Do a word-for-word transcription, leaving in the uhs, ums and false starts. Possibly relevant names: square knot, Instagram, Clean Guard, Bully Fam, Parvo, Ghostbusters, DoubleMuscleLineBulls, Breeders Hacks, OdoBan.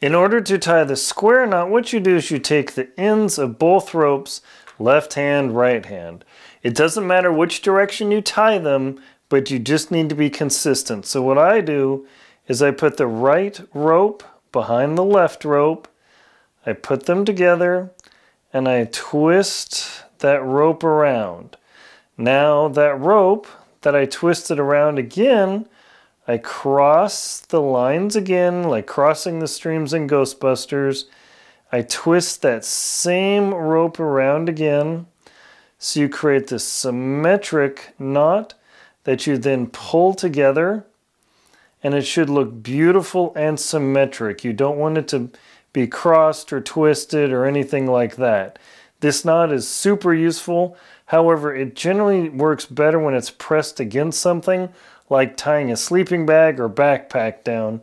In order to tie the square knot, what you do is you take the ends of both ropes, left hand, right hand. It doesn't matter which direction you tie them, but you just need to be consistent. So what I do is I put the right rope behind the left rope, I put them together, and I twist that rope around. Now that rope that I twisted around again, I cross the lines again, like crossing the streams in Ghostbusters. I twist that same rope around again. So you create this symmetric knot that you then pull together, and it should look beautiful and symmetric. You don't want it to be crossed or twisted or anything like that. This knot is super useful. However, it generally works better when it's pressed against something, like tying a sleeping bag or backpack down,